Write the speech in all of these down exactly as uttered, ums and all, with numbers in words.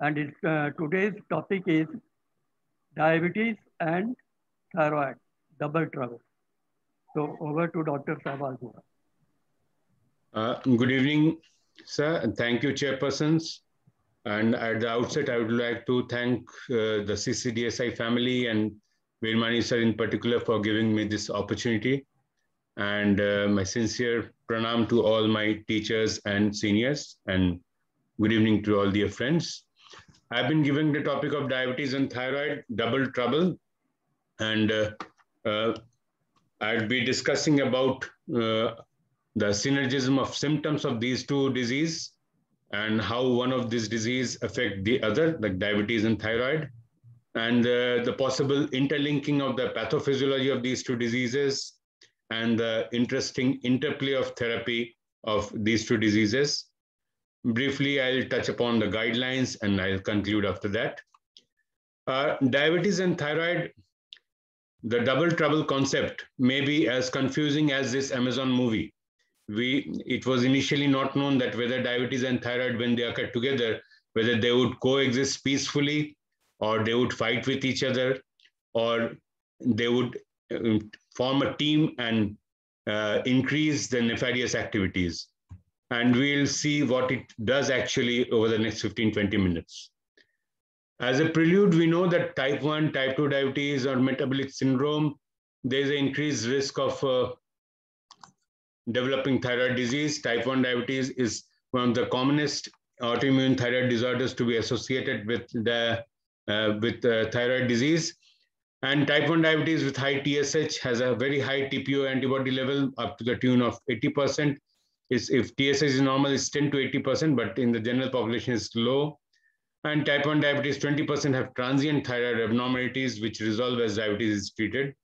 and it, uh, today's topic is diabetes and thyroid, double trouble. So over to Doctor Shaibal Guha. Uh, good evening, sir, and thank you, chairpersons. And at the outset, I would like to thank uh, the C C D S I family and Veermani sir in particular for giving me this opportunity. And uh, my sincere pranam to all my teachers and seniors, and good evening to all dear friends. I've been giving the topic of diabetes and thyroid, double trouble. And uh, uh, I'll be discussing about uh, the synergism of symptoms of these two diseases and how one of these diseases affect the other, like diabetes and thyroid, and uh, the possible interlinking of the pathophysiology of these two diseases, and the interesting interplay of therapy of these two diseases. Briefly, I'll touch upon the guidelines and I'll conclude after that. Uh, diabetes and thyroid, the double trouble concept may be as confusing as this Amazon movie. We, it was initially not known that whether diabetes and thyroid, when they occurred together, whether they would coexist peacefully or they would fight with each other or they would form a team and uh, increase the nefarious activities. And we'll see what it does actually over the next fifteen to twenty minutes. As a prelude, we know that type one, type two diabetes or metabolic syndrome, there's an increased risk of uh, developing thyroid disease. Type one diabetes is one of the commonest autoimmune thyroid disorders to be associated with, the, uh, with uh, thyroid disease. And type one diabetes with high T S H has a very high T P O antibody level up to the tune of eighty percent. It's, if T S H is normal, it's ten to eighty percent, but in the general population it's low. And type one diabetes, twenty percent have transient thyroid abnormalities which resolve as diabetes is treated.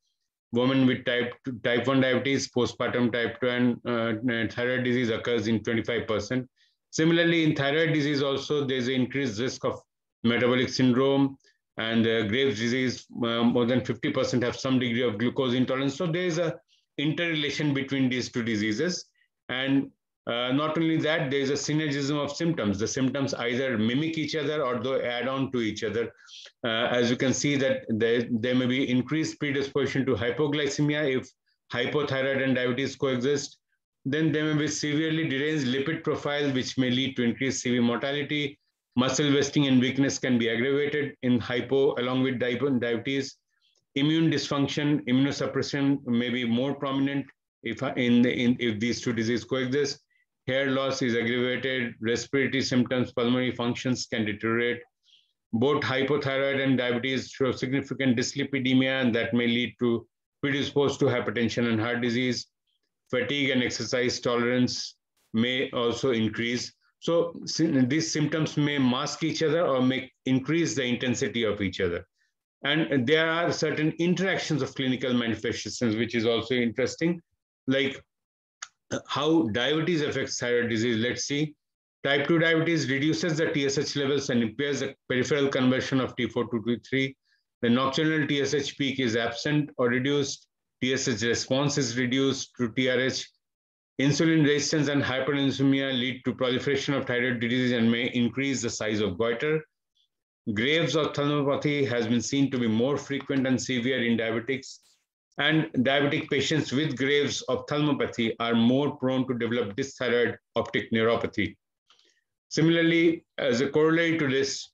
Women with type, two, type one diabetes, postpartum type two and uh, thyroid disease occurs in twenty-five percent. Similarly, in thyroid disease also, there's an increased risk of metabolic syndrome, and uh, Graves' disease, uh, more than fifty percent have some degree of glucose intolerance. So there is an interrelation between these two diseases. And uh, not only that, there is a synergism of symptoms. The symptoms either mimic each other or they add on to each other. Uh, as you can see that there, there may be increased predisposition to hypoglycemia if hypothyroid and diabetes coexist. Then there may be severely deranged lipid profile, which may lead to increased C V mortality. Muscle wasting and weakness can be aggravated in hypo along with diabetes. Immune dysfunction, immunosuppression may be more prominent if, in the, in, if these two diseases coexist. Hair loss is aggravated, respiratory symptoms, pulmonary functions can deteriorate. Both hypothyroid and diabetes show significant dyslipidemia, and that may lead to predisposed to hypertension and heart disease. Fatigue and exercise tolerance may also increase. So these symptoms may mask each other or may increase the intensity of each other. And there are certain interactions of clinical manifestations, which is also interesting, like how diabetes affects thyroid disease. Let's see. Type two diabetes reduces the T S H levels and impairs the peripheral conversion of T four to T three. The nocturnal T S H peak is absent or reduced. T S H response is reduced to T R H. Insulin resistance and hyperinsulinemia lead to proliferation of thyroid disease and may increase the size of goiter. Graves' ophthalmopathy has been seen to be more frequent and severe in diabetics. And diabetic patients with Graves' ophthalmopathy are more prone to develop dysthyroid optic neuropathy. Similarly, as a corollary to this,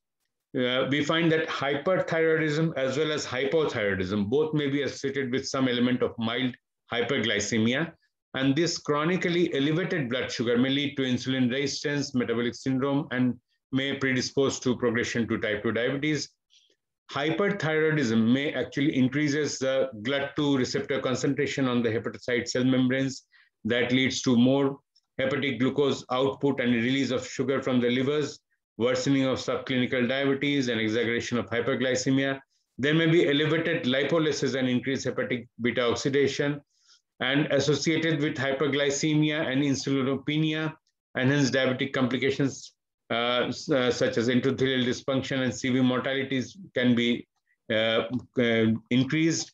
uh, we find that hyperthyroidism as well as hypothyroidism, both may be associated with some element of mild hyperglycemia. And this chronically elevated blood sugar may lead to insulin resistance, metabolic syndrome, and may predispose to progression to type two diabetes. Hyperthyroidism may actually increases the glut two receptor concentration on the hepatocyte cell membranes. That leads to more hepatic glucose output and release of sugar from the livers, worsening of subclinical diabetes and exaggeration of hyperglycemia. There may be elevated lipolysis and increased hepatic beta oxidation, and associated with hyperglycemia and insulinopenia, and hence diabetic complications uh, uh, such as endothelial dysfunction and C V mortalities can be uh, uh, increased.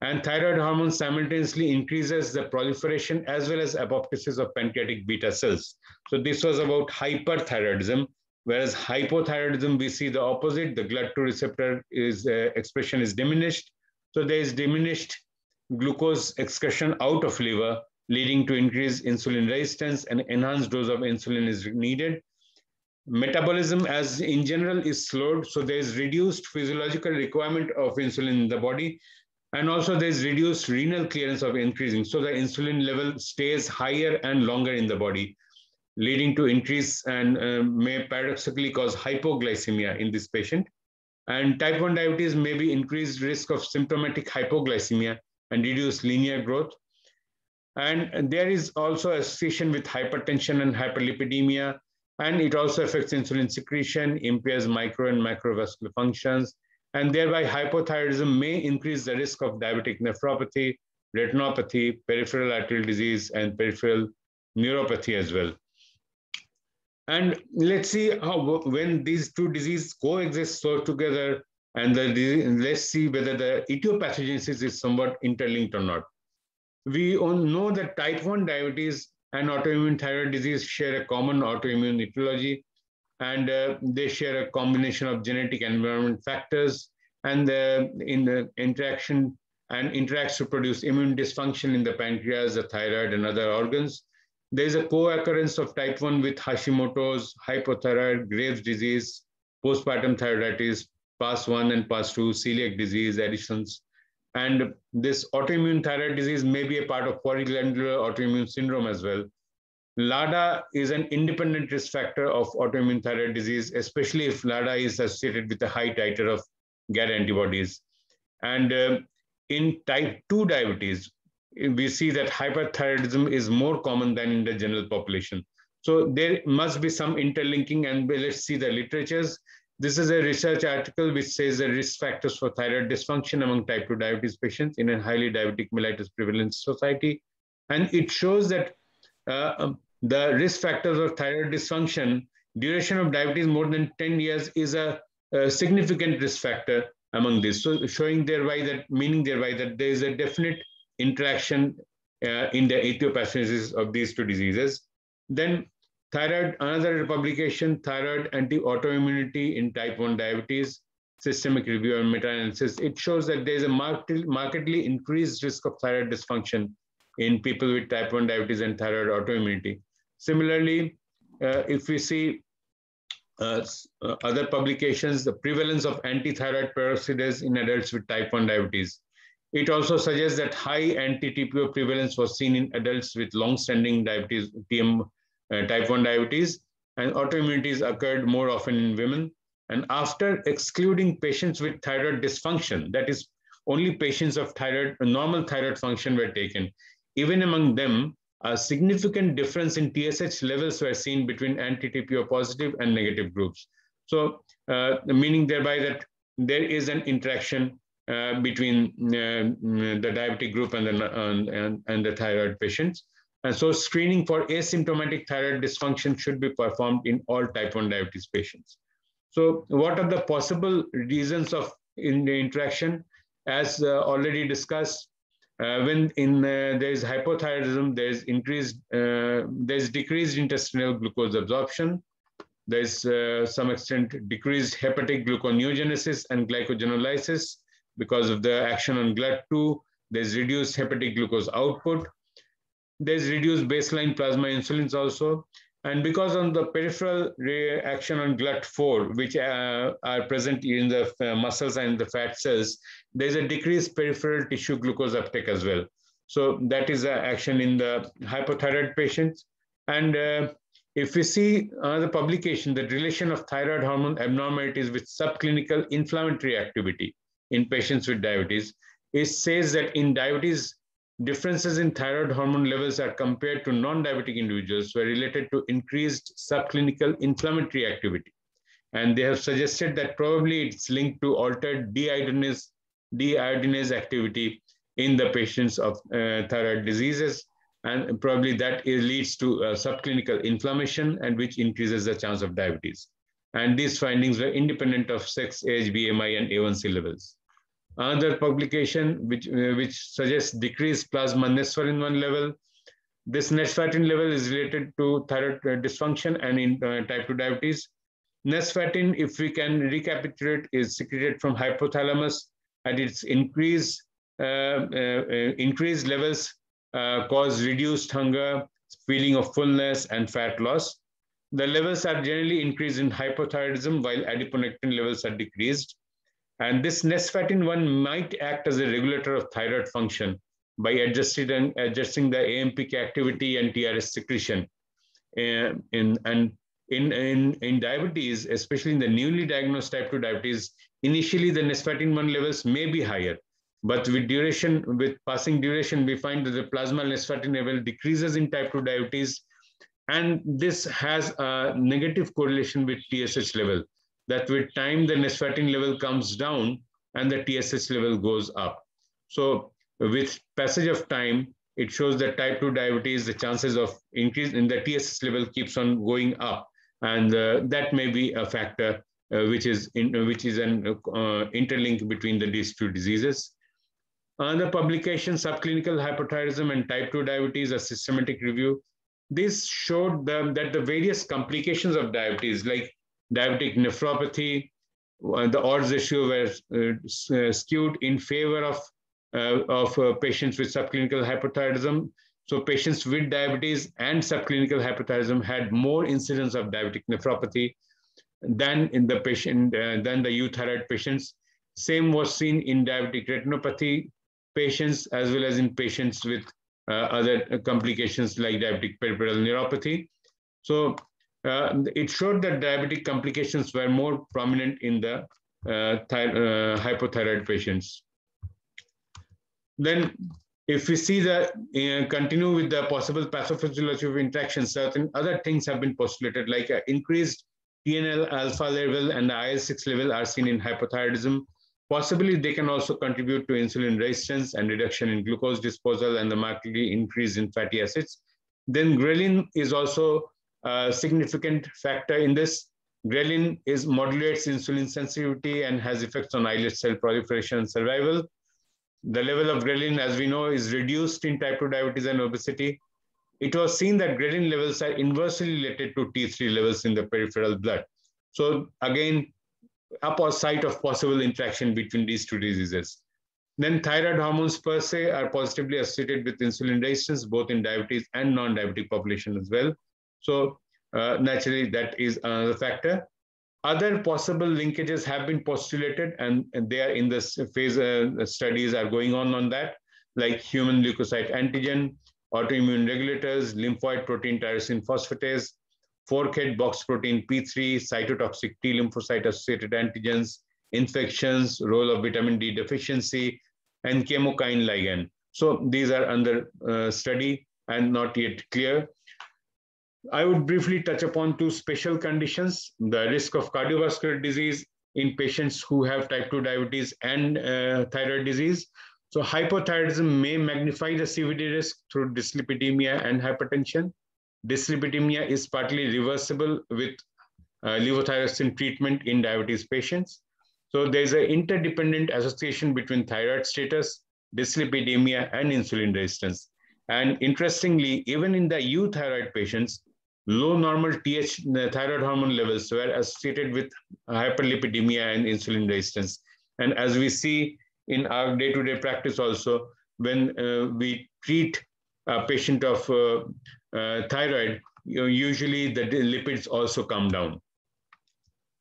And thyroid hormone simultaneously increases the proliferation as well as apoptosis of pancreatic beta cells. So this was about hyperthyroidism. Whereas hypothyroidism, we see the opposite. The glut two receptor is, uh, expression is diminished. So there is diminished glucose excretion out of liver, leading to increased insulin resistance, and enhanced dose of insulin is needed. Metabolism as in general is slowed, so there is reduced physiological requirement of insulin in the body, and also there is reduced renal clearance of increasing, so the insulin level stays higher and longer in the body, leading to increase and uh, may paradoxically cause hypoglycemia in this patient. And type one diabetes may be increased risk of symptomatic hypoglycemia and reduced linear growth. And there is also association with hypertension and hyperlipidemia, and it also affects insulin secretion, impairs micro and macrovascular functions, and thereby hypothyroidism may increase the risk of diabetic nephropathy, retinopathy, peripheral arterial disease, and peripheral neuropathy as well. And let's see how, when these two diseases coexist so together, and the disease, let's see whether the etiopathogenesis is somewhat interlinked or not. We all know that type one diabetes and autoimmune thyroid disease share a common autoimmune etiology, and uh, they share a combination of genetic and environment factors, and uh, in the interaction and interacts to produce immune dysfunction in the pancreas, the thyroid, and other organs. There is a co-occurrence of type one with Hashimoto's, hypothyroid, Graves' disease, postpartum thyroiditis, past one and past two, celiac disease, Addison's. And this autoimmune thyroid disease may be a part of polyglandular autoimmune syndrome as well. LADA is an independent risk factor of autoimmune thyroid disease, especially if LADA is associated with a high titer of GAD antibodies. And uh, in type two diabetes, we see that hyperthyroidism is more common than in the general population. So there must be some interlinking, and let's see the literatures. This is a research article which says the risk factors for thyroid dysfunction among type two diabetes patients in a highly diabetic mellitus prevalent society. And it shows that uh, the risk factors of thyroid dysfunction, duration of diabetes more than ten years is a, a significant risk factor among this. So showing thereby that, meaning thereby that there is a definite interaction uh, in the etiopathogenesis of these two diseases. Then thyroid, another publication, thyroid anti-autoimmunity in type one diabetes, systemic review and meta-analysis. It shows that there is a marked, markedly increased risk of thyroid dysfunction in people with type one diabetes and thyroid autoimmunity. Similarly, uh, if we see uh, other publications, the prevalence of anti-thyroid peroxidase in adults with type one diabetes. It also suggests that high anti-T P O prevalence was seen in adults with long-standing diabetes, T M, Uh, type one diabetes, and autoimmunities occurred more often in women. And after excluding patients with thyroid dysfunction, that is only patients of thyroid, normal thyroid function were taken. Even among them, a significant difference in T S H levels were seen between anti-T P O positive and negative groups. So uh, meaning thereby that there is an interaction uh, between uh, the diabetic group and the, uh, and, and the thyroid patients. And so screening for asymptomatic thyroid dysfunction should be performed in all type one diabetes patients. So what are the possible reasons of in the interaction? As uh, already discussed, uh, when in uh, there is hypothyroidism, there is increased, uh, there is decreased intestinal glucose absorption. There is uh, some extent decreased hepatic gluconeogenesis and glycogenolysis because of the action on glut two. There is reduced hepatic glucose output. There's reduced baseline plasma insulins also. And because of the peripheral reaction on glut four, which uh, are present in the muscles and the fat cells, there's a decreased peripheral tissue glucose uptake as well. So that is the action in the hypothyroid patients. And uh, if we see another publication, the relation of thyroid hormone abnormalities with subclinical inflammatory activity in patients with diabetes, it says that in diabetes, differences in thyroid hormone levels are compared to non-diabetic individuals were related to increased subclinical inflammatory activity. And they have suggested that probably it's linked to altered deiodinase, deiodinase activity in the patients of uh, thyroid diseases. And probably that is, leads to uh, subclinical inflammation, and which increases the chance of diabetes. And these findings were independent of sex, age, B M I, and A one C levels. Another publication which, uh, which suggests decreased plasma nesfatin one level. This nesfatin level is related to thyroid dysfunction and in uh, type two diabetes. Nesfatin, if we can recapitulate, is secreted from hypothalamus, and its increased uh, uh, increased levels uh, cause reduced hunger, feeling of fullness, and fat loss. The levels are generally increased in hypothyroidism, while adiponectin levels are decreased. And this nesfatin one might act as a regulator of thyroid function by adjusting and adjusting the A M P K activity and T R H secretion. Uh, in and in, in in diabetes, especially in the newly diagnosed type two diabetes, initially the nesfatin one levels may be higher, but with duration, with passing duration, we find that the plasma nesfatin level decreases in type two diabetes, and this has a negative correlation with T S H level. That with time the nesfatin level comes down and the T S H level goes up. So with passage of time, it shows that type two diabetes, the chances of increase in the T S H level keeps on going up, and uh, that may be a factor uh, which is in, uh, which is an uh, interlink between the, these two diseases. Another publication, subclinical hypothyroidism and type two diabetes, a systematic review. This showed the, that the various complications of diabetes, like diabetic nephropathy, uh, the odds ratio were uh, skewed in favor of Uh, of uh, patients with subclinical hypothyroidism. So patients with diabetes and subclinical hypothyroidism had more incidence of diabetic nephropathy than in the patient uh, than the euthyroid patients. Same was seen in diabetic retinopathy patients as well as in patients with uh, other complications like diabetic peripheral neuropathy. So uh, it showed that diabetic complications were more prominent in the uh, uh, hypothyroid patients. Then, if we see the uh, continue with the possible pathophysiology of interaction, certain other things have been postulated, like uh, increased T N F alpha level and the I L six level are seen in hypothyroidism. Possibly, they can also contribute to insulin resistance and reduction in glucose disposal and the markedly increase in fatty acids. Then, ghrelin is also a significant factor in this. Ghrelin is modulates insulin sensitivity and has effects on islet cell proliferation and survival. The level of ghrelin, as we know, is reduced in type two diabetes and obesity. It was seen that ghrelin levels are inversely related to T three levels in the peripheral blood. So again, opposite site of possible interaction between these two diseases. Then thyroid hormones per se are positively associated with insulin resistance, both in diabetes and non-diabetic population as well. So uh, naturally, that is another factor. Other possible linkages have been postulated, and, and they are in this phase, uh, studies are going on on that, like human leukocyte antigen, autoimmune regulators, lymphoid protein tyrosine phosphatase, forkhead box protein P three, cytotoxic T lymphocyte associated antigens, infections, role of vitamin D deficiency, and chemokine ligand. So these are under uh, study and not yet clear. I would briefly touch upon two special conditions, the risk of cardiovascular disease in patients who have type two diabetes and uh, thyroid disease. So hypothyroidism may magnify the C V D risk through dyslipidemia and hypertension. Dyslipidemia is partly reversible with uh, levothyroxine treatment in diabetes patients. So there's an interdependent association between thyroid status, dyslipidemia, and insulin resistance. And interestingly, even in the euthyroid patients, low normal T S H thyroid hormone levels were associated with hyperlipidemia and insulin resistance. And as we see in our day-to-day practice also, when uh, we treat a patient of uh, uh, thyroid, you know, usually the lipids also come down.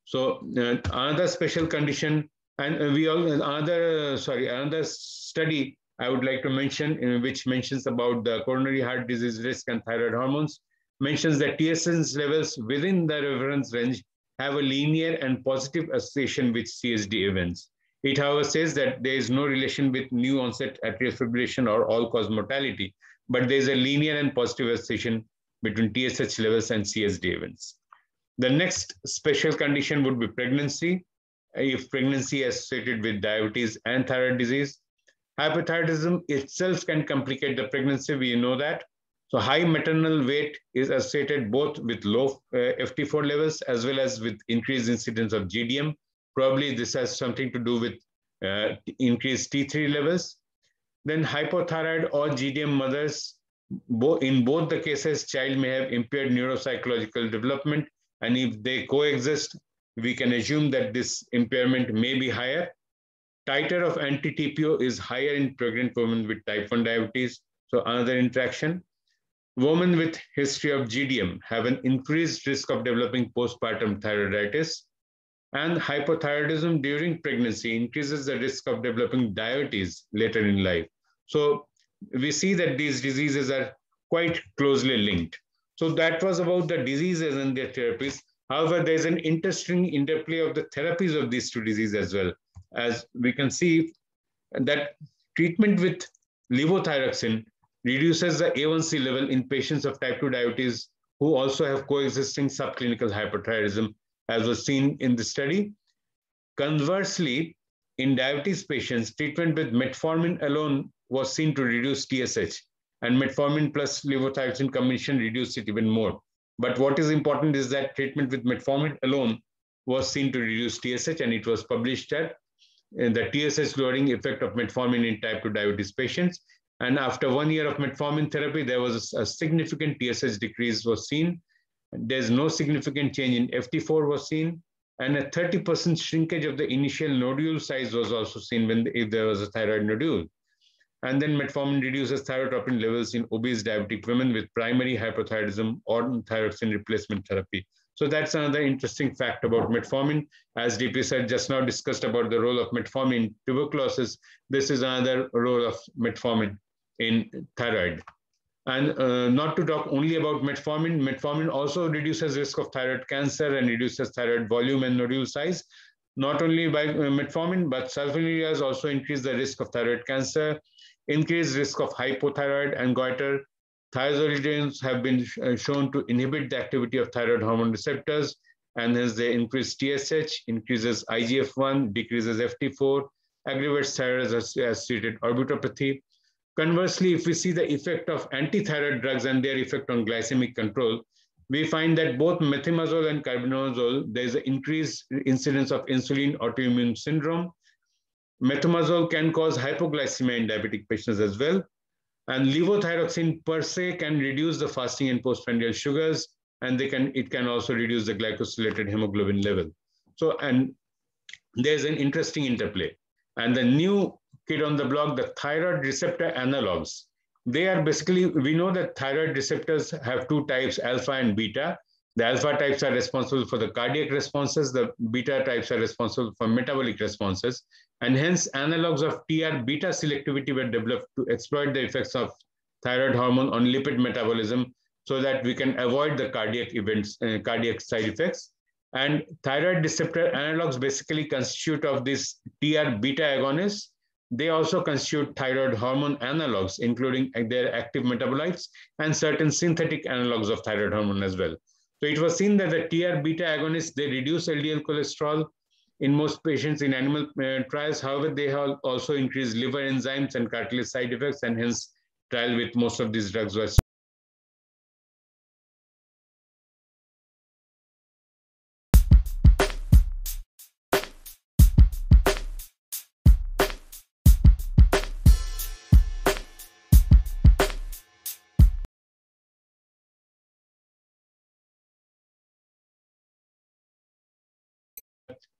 So uh, another special condition, and we all another sorry another study I would like to mention, uh, which mentions about the coronary heart disease risk and thyroid hormones, mentions that T S H levels within the reference range have a linear and positive association with C S D events. It, however, says that there is no relation with new onset atrial fibrillation or all-cause mortality, but there is a linear and positive association between T S H levels and C S D events. The next special condition would be pregnancy, if pregnancy is associated with diabetes and thyroid disease. Hyperthyroidism itself can complicate the pregnancy, we know that. So high maternal weight is associated both with low uh, F T four levels as well as with increased incidence of G D M. Probably this has something to do with uh, increased T three levels. Then hypothyroid or G D M mothers, bo in both the cases, child may have impaired neuropsychological development, and if they coexist, we can assume that this impairment may be higher. Titer of anti T P O is higher in pregnant women with type one diabetes, so another interaction. Women with history of G D M have an increased risk of developing postpartum thyroiditis, and hypothyroidism during pregnancy increases the risk of developing diabetes later in life. So we see that these diseases are quite closely linked. So that was about the diseases and their therapies. However, there's an interesting interplay of the therapies of these two diseases as well. As we can see that treatment with levothyroxine reduces the A one C level in patients of type two diabetes who also have coexisting subclinical hypothyroidism, as was seen in the study. Conversely, in diabetes patients, treatment with metformin alone was seen to reduce T S H, and metformin plus levothyroxine combination reduced it even more. But what is important is that treatment with metformin alone was seen to reduce T S H, and it was published that the T S H lowering effect of metformin in type two diabetes patients. And after one year of metformin therapy, there was a significant T S H decrease was seen. There's no significant change in F T four was seen. And a thirty percent shrinkage of the initial nodule size was also seen when if there was a thyroid nodule. And then metformin reduces thyrotropin levels in obese diabetic women with primary hyperthyroidism or thyroxine replacement therapy. So that's another interesting fact about metformin. As D P said just now, discussed about the role of metformin in tuberculosis. This is another role of metformin in thyroid. And uh, not to talk only about metformin, metformin also reduces risk of thyroid cancer and reduces thyroid volume and nodule size. Not only by uh, metformin, but sulfonylureas also increase the risk of thyroid cancer, increased risk of hypothyroid and goiter. Thiazolidines have been sh shown to inhibit the activity of thyroid hormone receptors, and hence they increase T S H, increases I G F one, decreases F T four, aggravates thyroid-associated orbitopathy. Conversely, if we see the effect of anti-thyroid drugs and their effect on glycemic control, we find that both methimazole and carbinazole, there is an increased incidence of insulin autoimmune syndrome. Methimazole can cause hypoglycemia in diabetic patients as well. And levothyroxine per se can reduce the fasting and postprandial sugars, and they can, it can also reduce the glycosylated hemoglobin level. So, and there's an interesting interplay. And the new kid on the block, the thyroid receptor analogs, they are basically, we know that thyroid receptors have two types, alpha and beta. The alpha types are responsible for the cardiac responses, the beta types are responsible for metabolic responses. And hence, analogs of T R beta selectivity were developed to exploit the effects of thyroid hormone on lipid metabolism so that we can avoid the cardiac events, uh, cardiac side effects. And thyroid receptor analogs basically constitute of these T R beta agonists. They also constitute thyroid hormone analogs, including their active metabolites and certain synthetic analogs of thyroid hormone as well. So it was seen that the T R beta agonists, they reduce L D L cholesterol in most patients in animal uh, trials. However, they have also increased liver enzymes and cartilage side effects, and hence trial with most of these drugs was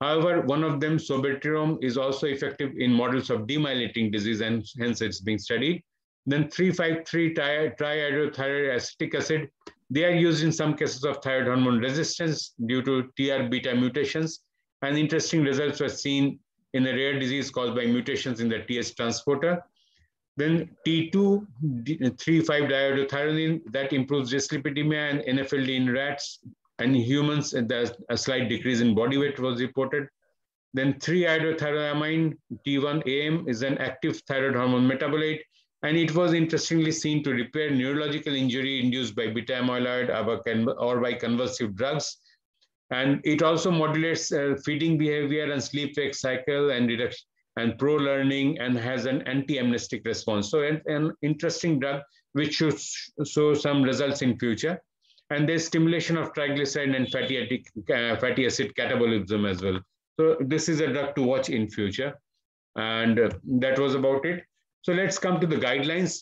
However, one of them, sobetirone, is also effective in models of demyelinating disease, and hence it's being studied. Then three five three triiodothyroid acetic acid, they are used in some cases of thyroid hormone resistance due to T R beta mutations. And interesting results were seen in a rare disease caused by mutations in the T S H transporter. Then T two three five diiodothyronine, that improves dyslipidemia and N F L D in rats. And in humans, a slight decrease in body weight was reported. Then three iodothyronamine, T one A M, is an active thyroid hormone metabolite, and it was interestingly seen to repair neurological injury induced by beta amyloid or by convulsive drugs. And it also modulates uh, feeding behavior and sleep-wake cycle and, and pro-learning, and has an anti-amnestic response. So an, an interesting drug which should show some results in future. And there's stimulation of triglyceride and fatty, uh, fatty acid catabolism as well. So this is a drug to watch in future. And uh, that was about it. So let's come to the guidelines.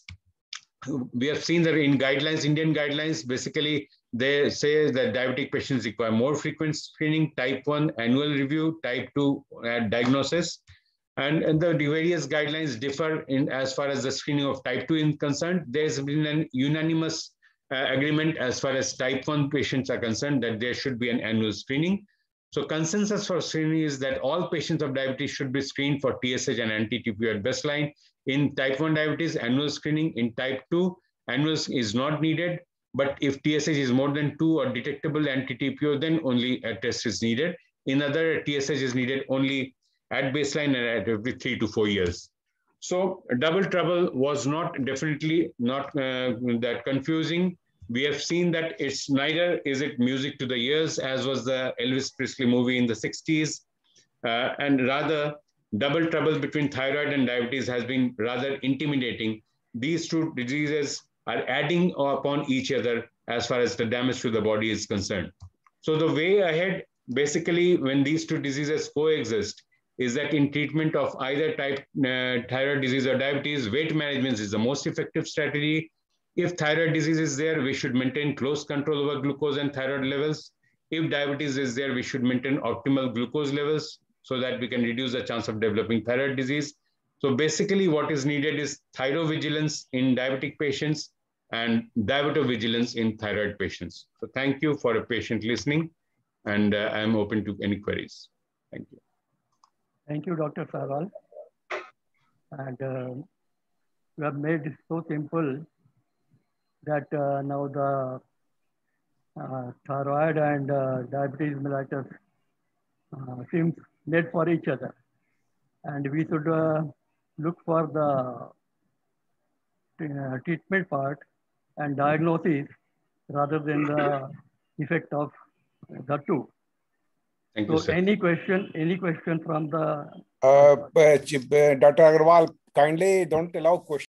We have seen that in guidelines, Indian guidelines, basically They say that diabetic patients require more frequent screening, type one annual review, type two uh, diagnosis, and, and the various guidelines differ in as far as the screening of type two is concerned. There's been an unanimous uh, agreement as far as type one patients are concerned that there should be an annual screening. So consensus for screening is that all patients of diabetes should be screened for T S H and anti T P O at baseline. In type one diabetes, annual screening. In type two, annual is not needed. But if T S H is more than two or detectable anti T P O, then only a test is needed. In other, T S H is needed only at baseline and at every three to four years. So double trouble was not definitely not uh, that confusing. We have seen that it's neither is it music to the ears, as was the Elvis Presley movie in the sixties, uh, and rather double trouble between thyroid and diabetes has been rather intimidating. These two diseases are adding upon each other as far as the damage to the body is concerned. So the way ahead, basically, when these two diseases coexist, is that in treatment of either type uh, thyroid disease or diabetes, weight management is the most effective strategy. If thyroid disease is there, we should maintain close control over glucose and thyroid levels. If diabetes is there, we should maintain optimal glucose levels so that we can reduce the chance of developing thyroid disease. So basically what is needed is thyrovigilance in diabetic patients and diabetovigilance in thyroid patients. So thank you for a patient listening, and uh, I'm open to any queries. Thank you. Thank you, Doctor Shaibal. And uh, you have made it so simple that uh, now the uh, thyroid and uh, diabetes mellitus uh, seems made for each other. And we should uh, look for the uh, treatment part and diagnosis rather than the effect of the two. Thank so you, sir. Any question, any question from the... Uh, uh, Doctor Agarwal, kindly don't allow questions.